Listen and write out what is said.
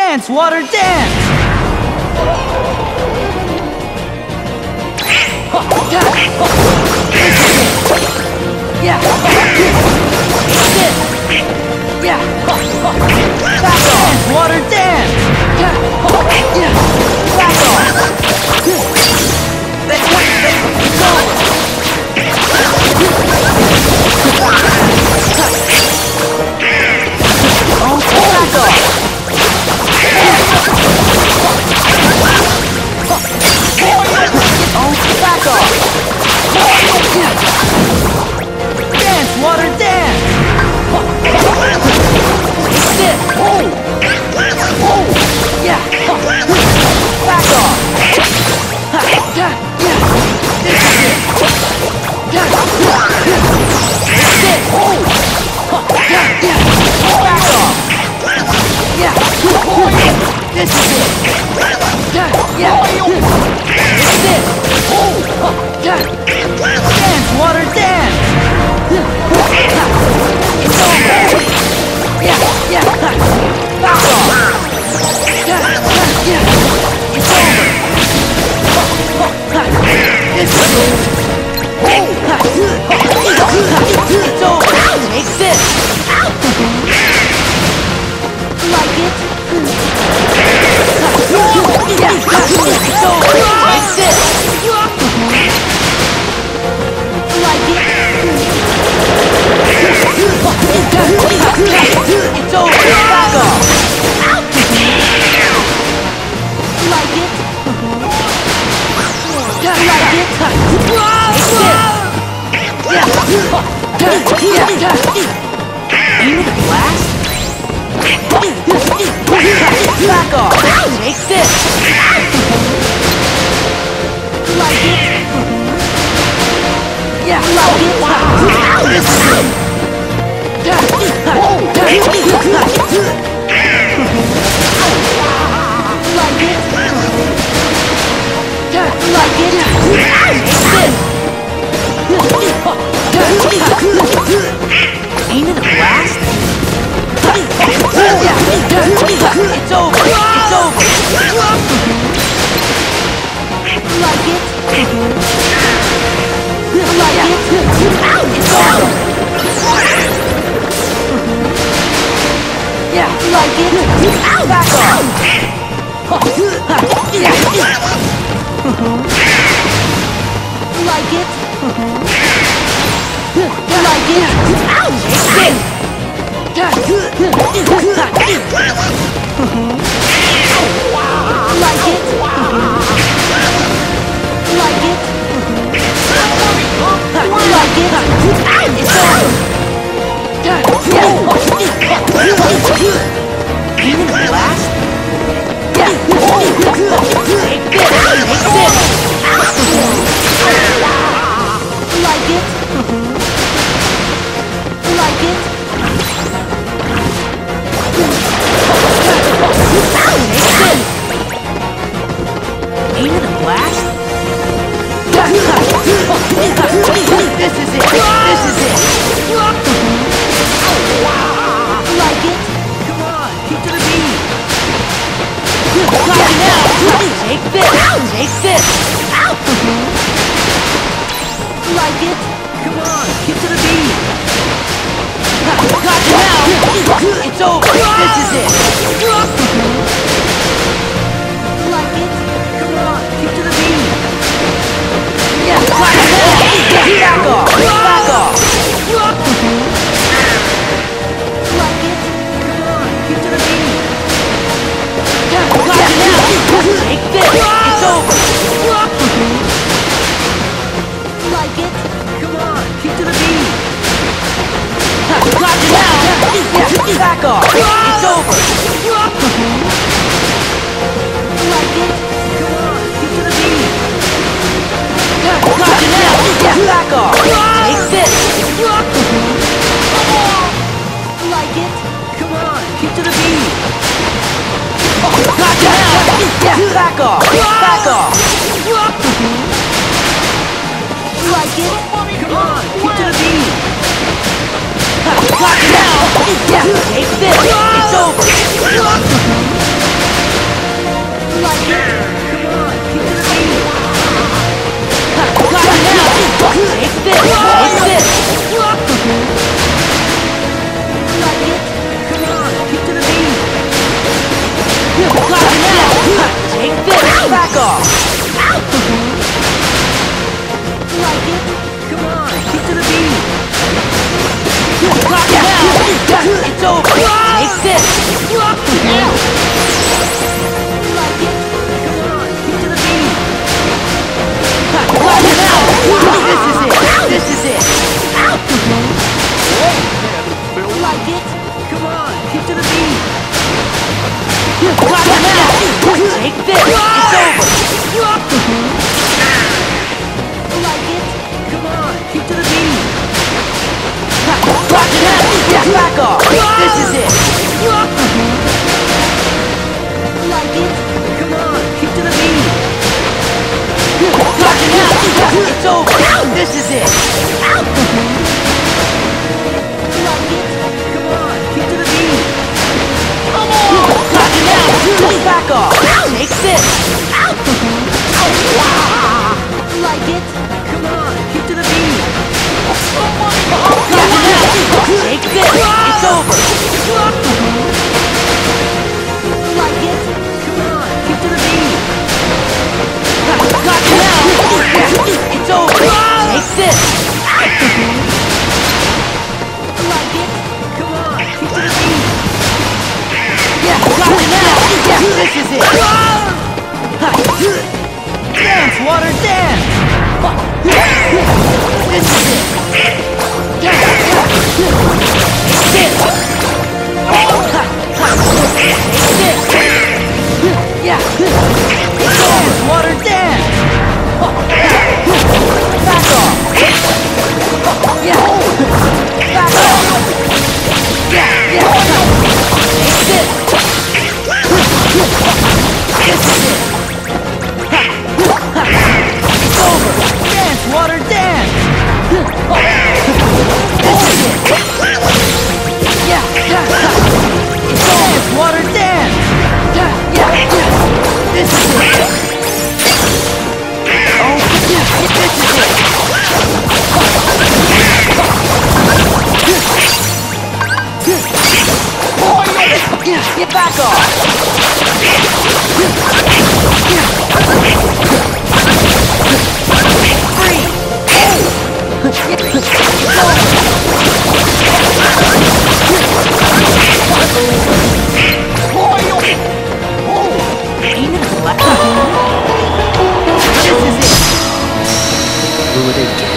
Dance, water, dance, water, this is it! This is it! Dance, water, dance! It's over! Back off! It's over! This is it! It's over! Take this! Like it? It's over. Back off. Like it? Like it? It's it. You need a blast? Back off. Take this. Like it? Like it? Wow. This is it. Ain't it a blast? It's over! It's over! Like it? Like it? It's over! Like it? Back off! Like it? Like it? Like it? Like it? Like it? It's over! You need a blast? Like it? Like it? Ain't it a blast? This is it! This is it! Like it? Come on, keep to the beat! Like it out! Take this! Take this! Like it? Come on, get to the beat! Got you now! It's over! This is it! Like it? Come on, get to the beat! Got you now! Back off! Back off! Like it? Come on, get to the beat! Got you now! Take this! It's over! Like it? Come on, keep to the beat! Got you now! Back off! It's over! Like it? Come on, keep to the beat! Got you now! Back off! Take this! Like it? Come on, keep to the beat! Got you now! Back off! Back off! Like it? Come on, keep to the beat! Got you now! Take this! It's over! Take this! Back off! Like it? Come on, get to the beat! It's over! Take this! Like it? Come on, get to the beat! This is it! This is it! Like it? Come on, get to the beat! Take this! It's over! Like it? Come on! Keep to the beat! Back off! This is it! Like it? Come on! Keep to the beat! It's over! This is it! Like it? Come on! Keep to the beat! Come on! Back off! Take this! Like it? Come on! Keep to the beat! Take this! It's over! Like it? Come on! Keep to the beat! It's over! Take this! Like it? Come on! Keep to the beat! This is it! Dance, water, dance! This is it! Sit! Dance, water, dance! Back off! Back off! This is it! It's over! Dance, water, dance! This is it! It's over! Dance, water, dance! This is it! Oh, this is it! Get back off! This is it.